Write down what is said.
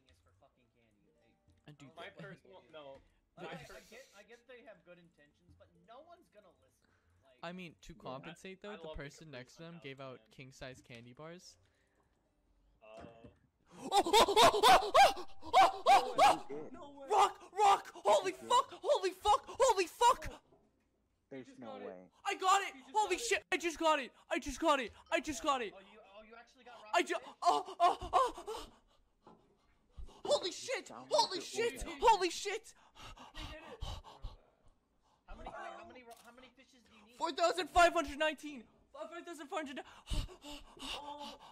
treating us for fucking candy. I get they have good intentions, but no one's gonna listen. Like, I mean, to compensate though, the person next to them gave out king size candy bars. No way. Rock! Holy fuck! There's no way. I got it! Holy shit! I just got it! Oh, you actually got rocked. Holy shit! How many fishes do you need? 4,519! 5,500!